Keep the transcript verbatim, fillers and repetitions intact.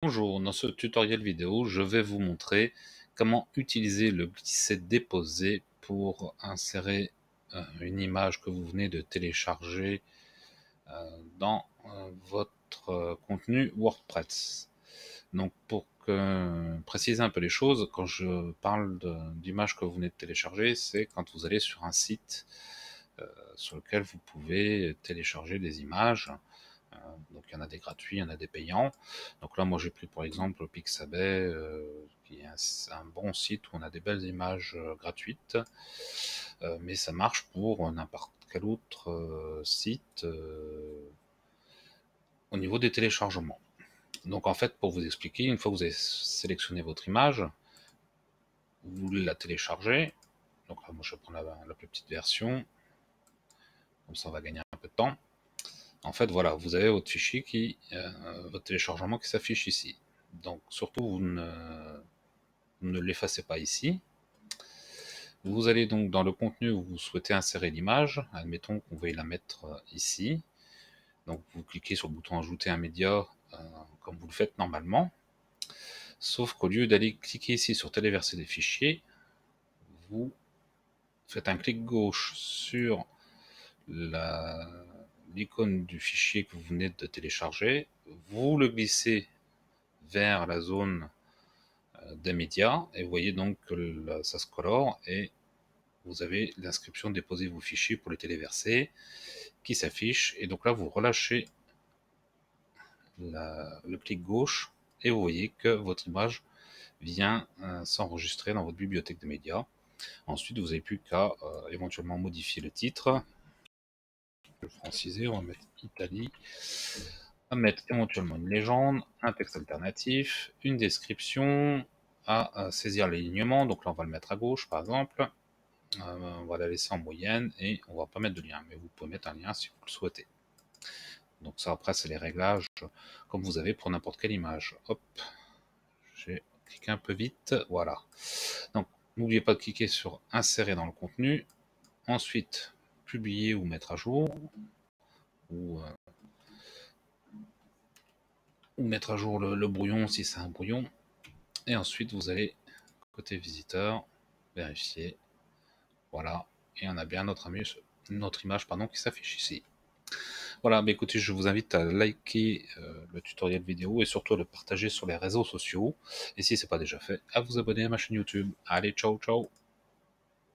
Bonjour, dans ce tutoriel vidéo, je vais vous montrer comment utiliser le glisser-déposer pour insérer euh, une image que vous venez de télécharger euh, dans euh, votre euh, contenu WordPress. Donc pour que, euh, préciser un peu les choses, quand je parle d'image que vous venez de télécharger, c'est quand vous allez sur un site euh, sur lequel vous pouvez télécharger des images. Donc il y en a des gratuits, il y en a des payants. Donc là moi j'ai pris pour exemple Pixabay, euh, qui est un, un bon site où on a des belles images euh, gratuites, euh, mais ça marche pour euh, n'importe quel autre euh, site euh, au niveau des téléchargements. Donc en fait, pour vous expliquer, une fois que vous avez sélectionné votre image, vous la téléchargez. Donc là moi je vais prendre la, la plus petite version, comme ça on va gagner un peu de temps. En fait, voilà, vous avez votre fichier qui, euh, votre téléchargement qui s'affiche ici. Donc, surtout, vous ne, ne l'effacez pas ici. Vous allez donc dans le contenu où vous souhaitez insérer l'image. Admettons qu'on veuille la mettre ici. Donc, vous cliquez sur le bouton Ajouter un média, euh, comme vous le faites normalement. Sauf qu'au lieu d'aller cliquer ici sur Téléverser des fichiers, vous faites un clic gauche sur la l'icône du fichier que vous venez de télécharger, vous le glissez vers la zone des médias et vous voyez donc que ça se colore et vous avez l'inscription déposez vos fichiers pour les téléverser qui s'affiche. Et donc là vous relâchez la, le clic gauche et vous voyez que votre image vient euh, s'enregistrer dans votre bibliothèque de médias. Ensuite vous n'avez plus qu'à euh, éventuellement modifier le titre. Le franciser, on va mettre Italie, on va mettre éventuellement une légende, un texte alternatif, une description, à, à saisir l'alignement, donc là on va le mettre à gauche par exemple, euh, on va la laisser en moyenne et on va pas mettre de lien, mais vous pouvez mettre un lien si vous le souhaitez. Donc ça après c'est les réglages comme vous avez pour n'importe quelle image. Hop, j'ai cliqué un peu vite, voilà. Donc n'oubliez pas de cliquer sur insérer dans le contenu, ensuite publier ou mettre à jour ou, euh, ou mettre à jour le, le brouillon si c'est un brouillon, et ensuite vous allez côté visiteur vérifier, voilà, et on a bien notre, notre image pardon qui s'affiche ici. Voilà, mais écoutez, je vous invite à liker euh, le tutoriel vidéo et surtout à le partager sur les réseaux sociaux, et si c'est pas déjà fait, à vous abonner à ma chaîne YouTube. Allez, ciao ciao.